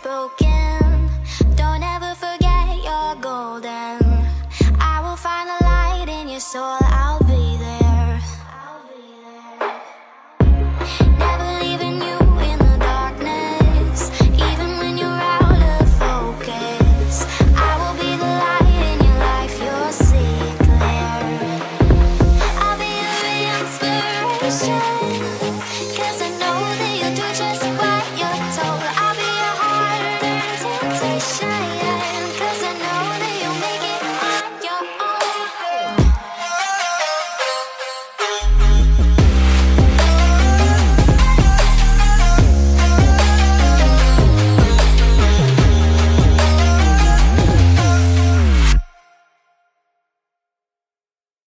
spoken.